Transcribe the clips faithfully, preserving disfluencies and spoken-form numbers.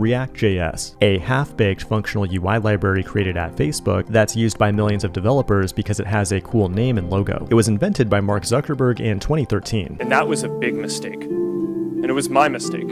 React.js, a half-baked functional U I library created at Facebook that's used by millions of developers because it has a cool name and logo. It was invented by Mark Zuckerberg in twenty thirteen. And that was a big mistake. And it was my mistake.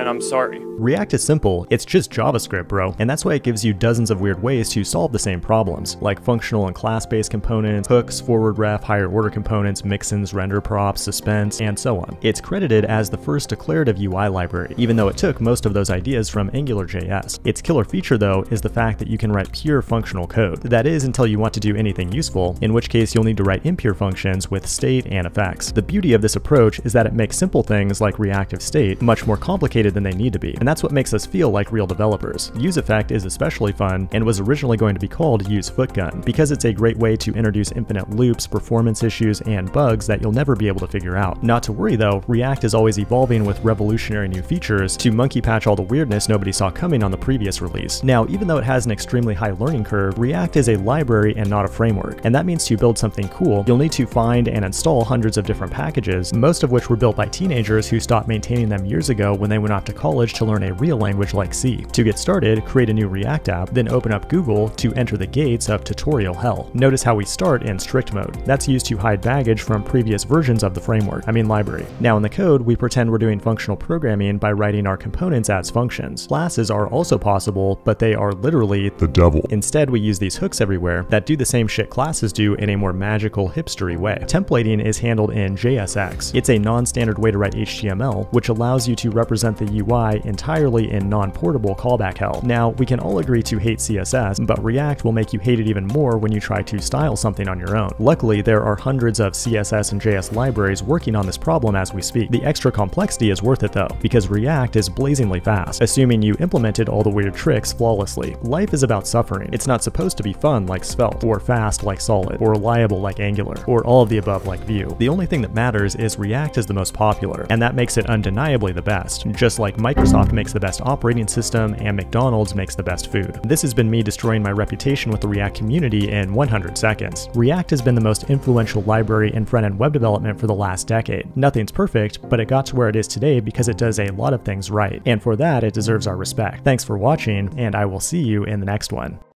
And I'm sorry. React is simple, it's just JavaScript, bro. And that's why it gives you dozens of weird ways to solve the same problems, like functional and class-based components, hooks, forward ref, higher order components, mixins, render props, suspense, and so on. It's credited as the first declarative U I library, even though it took most of those ideas from AngularJS. Its killer feature, though, is the fact that you can write pure functional code. That is, until you want to do anything useful, in which case you'll need to write impure functions with state and effects. The beauty of this approach is that it makes simple things like reactive state much more complicated than they need to be, and that's what makes us feel like real developers. UseEffect is especially fun and was originally going to be called UseFootGun because it's a great way to introduce infinite loops, performance issues, and bugs that you'll never be able to figure out. Not to worry though, React is always evolving with revolutionary new features to monkey patch all the weirdness nobody saw coming on the previous release. Now, even though it has an extremely high learning curve, React is a library and not a framework, and that means to build something cool, you'll need to find and install hundreds of different packages, most of which were built by teenagers who stopped maintaining them years ago when they went off to college to learn a real language like C. To get started, create a new React app, then open up Google to enter the gates of tutorial hell. Notice how we start in strict mode. That's used to hide baggage from previous versions of the framework, I mean library. Now in the code, we pretend we're doing functional programming by writing our components as functions. Classes are also possible, but they are literally the devil. Instead, we use these hooks everywhere that do the same shit classes do in a more magical, hipstery way. Templating is handled in J S X. It's a non-standard way to write H T M L, which allows you to represent the U I entirely in non-portable callback hell. Now, we can all agree to hate C S S, but React will make you hate it even more when you try to style something on your own. Luckily, there are hundreds of C S S and J S libraries working on this problem as we speak. The extra complexity is worth it though, because React is blazingly fast, assuming you implemented all the weird tricks flawlessly. Life is about suffering. It's not supposed to be fun like Svelte, or fast like Solid, or reliable like Angular, or all of the above like Vue. The only thing that matters is React is the most popular, and that makes it undeniably the best. Just like Microsoft makes the best operating system and McDonald's makes the best food. This has been me destroying my reputation with the React community in one hundred seconds. React has been the most influential library in front-end web development for the last decade. Nothing's perfect, but it got to where it is today because it does a lot of things right. And for that, it deserves our respect. Thanks for watching, and I will see you in the next one.